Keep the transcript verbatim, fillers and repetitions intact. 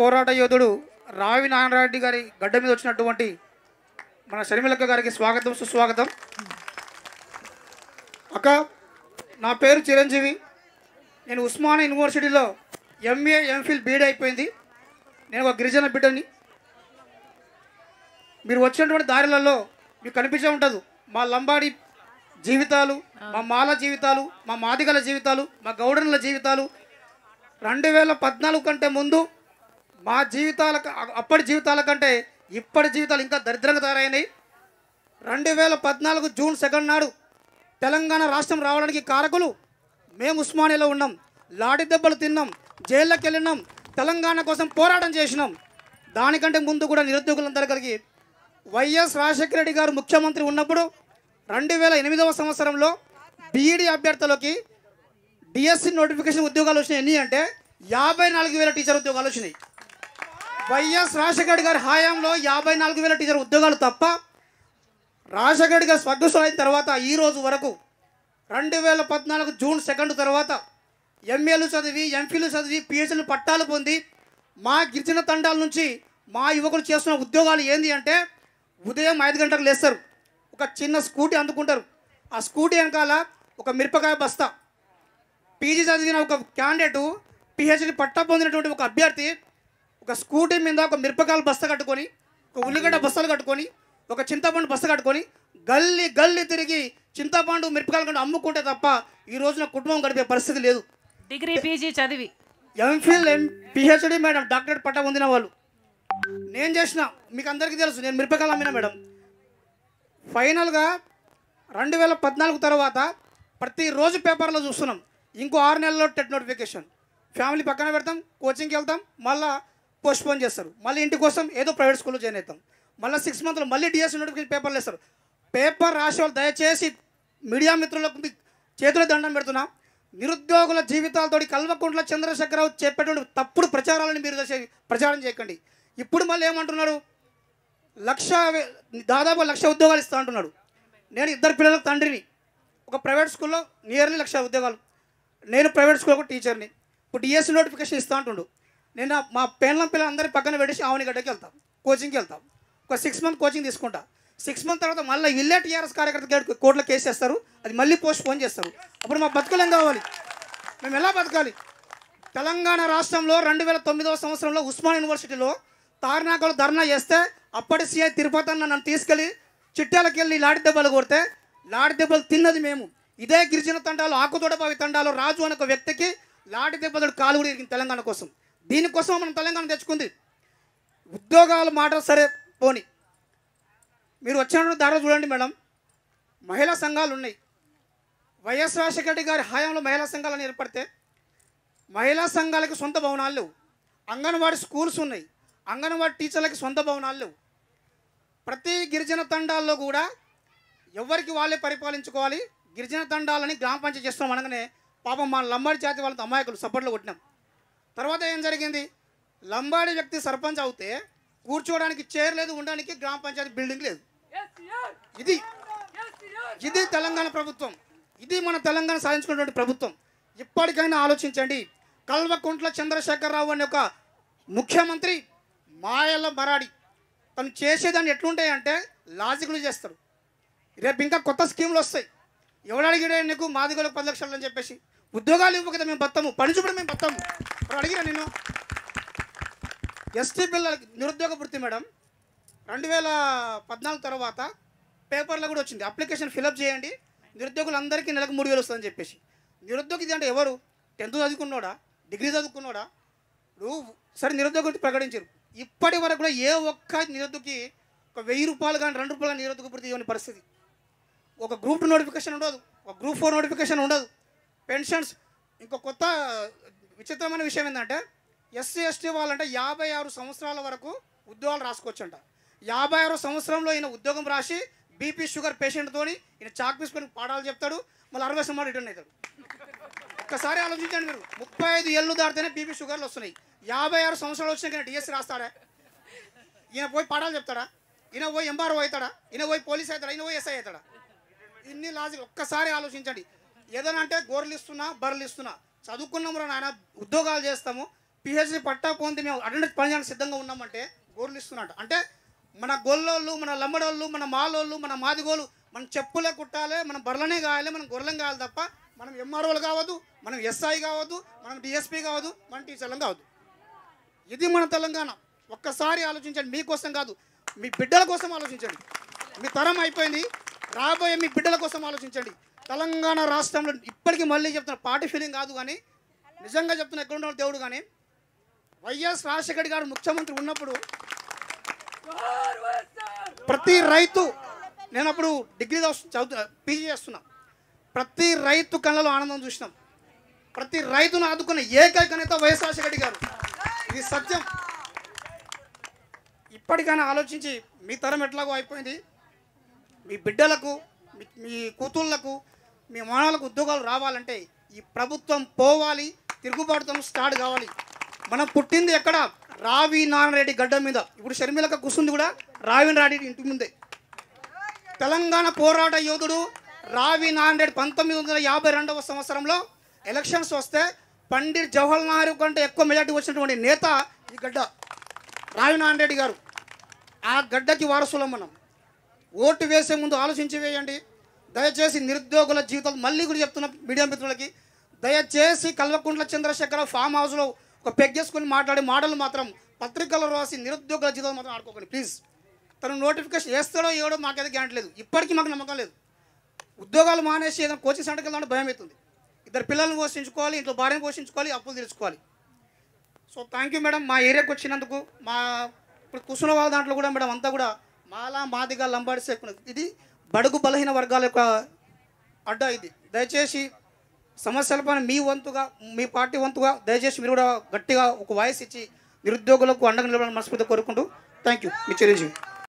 పోరాట యోధుడు రావి నారాయణరెడ్డి గారి గడ్డ మీద వచ్చినటువంటి మన శర్మిలక్క గారికి స్వాగతం సుస్వాగతం. అక్క, నా పేరు చిరంజీవి. నేను ఉస్మానియా యూనివర్సిటీలో ఎంఏ ఎంఫిల్ బీఈడీ అయిపోయింది. నేను ఒక గిరిజన బిడ్డని. మీరు వచ్చినటువంటి దారిలలో మీకు కనిపించే ఉంటుంది మా లంబాడి జీవితాలు, మా మాల జీవితాలు, మా మాదిగల జీవితాలు, మా గౌడనుల జీవితాలు. రెండు వేల పద్నాలుగు కంటే ముందు మా జీవితాల అప్పటి జీవితాల కంటే ఇప్పటి జీవితాలు ఇంకా దరిద్రంగా తయారైనాయి. రెండు వేల పద్నాలుగు జూన్ సెకండ్ నాడు తెలంగాణ రాష్ట్రం రావడానికి కారకులు మేము ఉస్మానియాలో ఉన్నాం, లాఠీ దెబ్బలు తిన్నాం, జైళ్ళకి వెళ్ళినాం, తెలంగాణ కోసం పోరాటం చేసినాం. దానికంటే ముందు కూడా నిరుద్యోగులందరూ కలిగి వైఎస్ రాజశేఖర రెడ్డి గారు ముఖ్యమంత్రి ఉన్నప్పుడు రెండు వేల ఎనిమిదవ సంవత్సరంలో బీఈడీ అభ్యర్థులకి డిఎస్సి నోటిఫికేషన్ ఉద్యోగాలు వచ్చినాయి. ఎన్ని అంటే యాభై నాలుగు వేల టీచర్ ఉద్యోగాలు వచ్చినాయి. వైఎస్ రాజశేఖర రెడ్డి గారి హయాంలో యాభై నాలుగు వేల టీచర్ ఉద్యోగాలు తప్ప రాజశేఖర రెడ్డి గారు స్వర్గస్థులు అయిన తర్వాత ఈ రోజు వరకు రెండు వేల పద్నాలుగు జూన్ సెకండ్ తర్వాత ఎంఏలు చదివి, ఎంపీలు చదివి, పిహెచ్డీలు పట్టాలు పొంది మా గిరిజన తండాల నుంచి మా యువకులు చేస్తున్న ఉద్యోగాలు ఏంటి అంటే ఉదయం ఐదు గంటలకు లేస్తారు, ఒక చిన్న స్కూటీ అందుకుంటారు, ఆ స్కూటీ వెనకాల ఒక మిరపకాయ బస్తా. పీజీ చదివిన ఒక క్యాండిడేటు, పిహెచ్డీ పట్టా పొందినటువంటి ఒక అభ్యర్థి ఒక స్కూటీ మీద ఒక మిరపకాయల బస్తా కట్టుకొని, ఒక ఉల్లిగడ్డ బస్తాలు కట్టుకొని, ఒక చింతపండు బస్తా కట్టుకొని గల్లీ గల్లీ తిరిగి చింతపండు మిరపకాయలు కంటే అమ్ముకుంటే తప్ప ఈ రోజున కుటుంబం గడిపే పరిస్థితి లేదు. డిగ్రీ పీజీ చదివి MPhil M PhD madam doctorate పట్టా పొందిన వాళ్ళు. నేను చేసిన మీకు అందరికీ తెలుసు, నేను మిరపకాయలు అమ్మిన మేడం. ఫైనల్గా రెండు వేల పద్నాలుగు తర్వాత ప్రతిరోజు పేపర్లో చూస్తున్నాం ఇంకో ఆరు నెలల్లో టెట్ నోటిఫికేషన్. ఫ్యామిలీ పక్కన పెడతాం, కోచింగ్కి వెళ్తాం, మళ్ళీ పోస్ట్పోన్ చేస్తారు, మళ్ళీ ఇంటి కోసం ఏదో ప్రైవేట్ స్కూల్లో జాయిన్ అవుతాం, మళ్ళీ సిక్స్ మంత్లో మళ్ళీ డిఎస్సి నోటిఫికేషన్ పేపర్లు వేస్తారు. పేపర్ రాసేవాళ్ళు దయచేసి మీడియా మిత్రులకు చేతుల దండం పెడుతున్నా, నిరుద్యోగుల జీవితాలతో కల్వకుంట్ల చంద్రశేఖర్ రావు చెప్పేటువంటి తప్పుడు ప్రచారాలను మీరు చేసే ప్రచారం చేయకండి. ఇప్పుడు మళ్ళీ ఏమంటున్నాడు, లక్ష దాదాపు లక్ష ఉద్యోగాలు ఇస్తా అంటున్నాడు. నేను ఇద్దరు పిల్లలకు తండ్రిని, ఒక ప్రైవేట్ స్కూల్లో నియర్లీ లక్ష ఉద్యోగాలు, నేను ప్రైవేట్ స్కూల్లో టీచర్ని. ఇప్పుడు డిఎస్సి నోటిఫికేషన్ ఇస్తా అంటుండు. నేను మా పేర్ల పిల్లలు అందరి పక్కన పెట్టేసి ఆవనిగడ్డకి వెళ్తాం, కోచింగ్కి వెళ్తాం, ఒక సిక్స్ మంత్ కోచింగ్ తీసుకుంటా. సిక్స్ మంత్ తర్వాత మళ్ళీ ఇల్లే టీఆర్ఎస్ కార్యకర్త కోర్టులో కేసు వేస్తారు, అది మళ్ళీ పోస్ట్ పోన్ చేస్తారు. అప్పుడు మా బతుకులు ఏం కావాలి, మేము ఎలా బతకాలి? తెలంగాణ రాష్ట్రంలో రెండు వేల తొమ్మిదవ సంవత్సరంలో ఉస్మానియా యూనివర్సిటీలో తార్నాకలు ధర్నా చేస్తే అప్పటి సీఐ తిరుపతి అన్న నన్ను తీసుకెళ్ళి చిట్టాలకి వెళ్ళి లాడి దెబ్బలు కొడితే లాడి దెబ్బలు తిన్నది మేము. ఇదే గిరిజన తండాలు, ఆకుతోడబావి తండాలు రాజు అనే ఒక వ్యక్తికి లాడి దెబ్బలు కాలు కూడా ఇరిగింది తెలంగాణ కోసం. దీనికోసం మనం తెలంగాణ తెచ్చుకుంది. ఉద్యోగాల మాట సరే పోని, మీరు వచ్చినప్పుడు దారి చూడండి మేడం. మహిళా సంఘాలు ఉన్నాయి. వైఎస్ రాజశేఖర రెడ్డి గారి హయాంలో మహిళా సంఘాలను ఏర్పడితే మహిళా సంఘాలకు సొంత భవనాలు లేవు, అంగన్వాడీ స్కూల్స్ ఉన్నాయి, అంగన్వాడీ టీచర్లకి సొంత భవనాలు లేవు. ప్రతి గిరిజన తండాల్లో కూడా ఎవరికి వాళ్ళే పరిపాలించుకోవాలి. గిరిజన తండాలని గ్రామ పంచాయతీ చేస్తాం అనగానే పాపం మా లంబాడి జాతి వాళ్ళతో అమాయకులు సపోర్ట్లో కొట్టినాం. తర్వాత ఏం జరిగింది, లంబాడి వ్యక్తి సర్పంచ్ అవుతే కూర్చోవడానికి చైర్ లేదు, ఉండడానికి గ్రామ పంచాయతీ బిల్డింగ్ లేదు. ఇది ఇది తెలంగాణ ప్రభుత్వం, ఇది మన తెలంగాణ సాధించుకున్నటువంటి ప్రభుత్వం. ఇప్పటికైనా ఆలోచించండి. కల్వకుంట్ల చంద్రశేఖర్ రావు అనే ఒక ముఖ్యమంత్రి మాయల మరాడి, తను చేసేదాన్ని ఎట్లుంటాయంటే లాజిక్లు చేస్తారు. రేపు ఇంకా కొత్త స్కీములు వస్తాయి, ఎవరు అడిగినా నీకు మాదిగోలకు పది లక్షలు అని చెప్పేసి ఉద్యోగాలు ఇవ్వకదా మేము బతాము, పని చూపడం మేము బతాము. ఇప్పుడు అడిగినా నేను ఎస్టీ పిల్లలకి నిరుద్యోగ వృత్తి మేడం రెండు వేల పద్నాలుగు తర్వాత పేపర్లో కూడా వచ్చింది, అప్లికేషన్ ఫిలప్ చేయండి నిరుద్యోగులందరికీ నెలకు మూడు వేలు వస్తుందని చెప్పేసి. నిరుద్యోగి అంటే ఎవరు, టెన్త్ చదువుకున్నాడా, డిగ్రీ చదువుకున్నాడా? ఇప్పుడు సరే నిరుద్యోగ వృత్తి ప్రకటించారు, ఇప్పటి వరకు కూడా ఏ ఒక్క నిరుద్యోగికి ఒక వెయ్యి రూపాయలు కానీ రెండు రూపాయలు నిరుద్యోగ వృత్తి ఇవ్వని పరిస్థితి. ఒక గ్రూప్ టూ నోటిఫికేషన్ ఉండదు, ఒక గ్రూప్ ఫోర్ నోటిఫికేషన్ ఉండదు, పెన్షన్స్. ఇంకో కొత్త విచిత్రమైన విషయం ఏంటంటే ఎస్సీ ఎస్టీ వాళ్ళంటే యాభై ఆరు సంవత్సరాల వరకు ఉద్యోగాలు రాసుకోవచ్చంట. యాభై ఆరో సంవత్సరంలో ఈయన ఉద్యోగం రాసి బీపీ షుగర్ పేషెంట్తో ఈయన చాక్ పీసుకొని పాఠాలు చెప్తాడు, మళ్ళీ అరవై సంవత్సరాలు రిటర్న్ అవుతాడు. ఒక్కసారి ఆలోచించండి మీరు, ముప్పై ఐదు ఏళ్ళు దాటితేనే బీపీ షుగర్లు వస్తున్నాయి. యాభై ఆరు సంవత్సరాలు వచ్చినాక ఈయన డిఎస్సీ రాస్తాడా, ఈయన పోయి పాఠాలు చెప్తాడా, ఈయన పోయి ఎంఆర్ఓ అవుతాడా, ఈయన పోయి పోలీస్ అవుతాడా, ఈయన పోయి ఎస్ఐ అవుతాడా? ఇన్ని లాజిక్ ఒక్కసారి ఆలోచించండి. ఏదైనా అంటే గోర్లు ఇస్తున్నా బర్రెలు ఇస్తున్నా, చదువుకున్నాము రా నాయన, ఉద్యోగాలు చేస్తాము, పీహెచ్డీ పట్టా పొంది మేము అటెండెన్స్ పనిచేయడానికి సిద్ధంగా ఉన్నామంటే గోర్లు ఇస్తున్నట్టు. అంటే మన గొల్లోళ్ళు, మన లమ్మడోళ్ళు, మన మాలోళ్ళు, మన మాదిగోళ్ళు, మనం చెప్పులే కుట్టాలి, మనం బర్రలనే కాయాలి, మనం గొర్రెలం కావాలి తప్ప మనం ఎంఆర్ఓలు కావద్దు, మనం ఎస్ఐ కావద్దు, మనం డిఎస్పీ కావద్దు, మనం టీచర్లం కావద్దు. ఇది మన తెలంగాణ. ఒక్కసారి ఆలోచించండి, మీకోసం కాదు, మీ బిడ్డల కోసం ఆలోచించండి. మీ తరం అయిపోయింది, రాబోయే మీ బిడ్డల కోసం ఆలోచించండి. తెలంగాణ రాష్ట్రంలో ఇప్పటికీ మళ్ళీ చెప్తున్నా, పార్టీ ఫీలింగ్ కాదు కానీ నిజంగా చెప్తున్నా, ఎక్కడ ఉన్న దేవుడు కానీ వైఎస్ రాజశేఖర్ రెడ్డి గారు ముఖ్యమంత్రి ఉన్నప్పుడు ప్రతి రైతు, నేను అప్పుడు డిగ్రీ చదువు పీజీ చేస్తున్నా, ప్రతి రైతు కళ్ళలో ఆనందం చూసినాం. ప్రతి రైతును ఆదుకున్న ఏకైక నేత వైఎస్ రాజశేఖర్ రెడ్డి గారు. ఇది సత్యం. ఇప్పటికైనా ఆలోచించి, మీ తరం ఎట్లాగో అయిపోయింది, మీ బిడ్డలకు, మీ కూతుళ్ళకు, మీ మానవులకు ఉద్యోగాలు రావాలంటే ఈ ప్రభుత్వం పోవాలి, తిరుగుబాటుతో స్టార్ట్ కావాలి. మనం పుట్టింది ఎక్కడ? రావి నారాయణరెడ్డి గడ్డ మీద. ఇప్పుడు షర్మిలక కూర్చుంది కూడా రావి నారాయణరెడ్డి ఇంటి ముందే. తెలంగాణ పోరాట యోధుడు రావి నారాయణరెడ్డి పంతొమ్మిది వందల యాభై రెండవ సంవత్సరంలో ఎలక్షన్స్ వస్తే పండిట్ జవహర్ నెహ్రూ కంటే ఎక్కువ మెజార్టీ వచ్చినటువంటి నేత ఈ గడ్డ రావి నారాయణరెడ్డి గారు. ఆ గడ్డకి వారసులం మనం. ఓటు వేసే ముందు ఆలోచించి వేయండి. దయచేసి నిరుద్యోగుల జీవితాలు, మళ్ళీ కూడా చెప్తున్న మీడియా మిత్రులకి, దయచేసి కల్వకుంట్ల చంద్రశేఖర్ రావు ఫామ్ హౌస్లో ఒక పెగ్ చేసుకుని మాట్లాడే మాటలు మాత్రం పత్రికల్లో రాసి నిరుద్యోగుల జీవితాలు మాత్రం ఆడుకోకండి ప్లీజ్. తను నోటిఫికేషన్ వేస్తాడో ఏడో మాకైతే గ్యారెంటీ లేదు, ఇప్పటికీ మాకు నమ్మకం లేదు. ఉద్యోగాలు మానేసి ఏదైనా కోచింగ్ సెంటర్కి వెళ్ళాలంటే భయం అవుతుంది. ఇద్దరు పిల్లల్ని పోషించుకోవాలి, ఇంట్లో భార్యను పోషించుకోవాలి, అప్పులు తీర్చుకోవాలి. సో థ్యాంక్ యూ మేడం, మా ఏరియాకి వచ్చినందుకు. మా ఇప్పుడు కూర్చున్న వాళ్ళ దాంట్లో కూడా మేడం అంతా కూడా మాలా మాదిగా లంబాడి సేకున్నది. ఇది బడుగు బలహీన వర్గాల యొక్క అడ్డా. ఇది దయచేసి సమస్యల పైన మీ వంతుగా, మీ పార్టీ వంతుగా దయచేసి మీరు కూడా గట్టిగా ఒక వాయిస్ ఇచ్చి నిరుద్యోగులకు అండగా నిలబడాలని మనస్ఫూర్తిగా కోరుకుంటూ థ్యాంక్ యూ. మీ చిరంజీవి.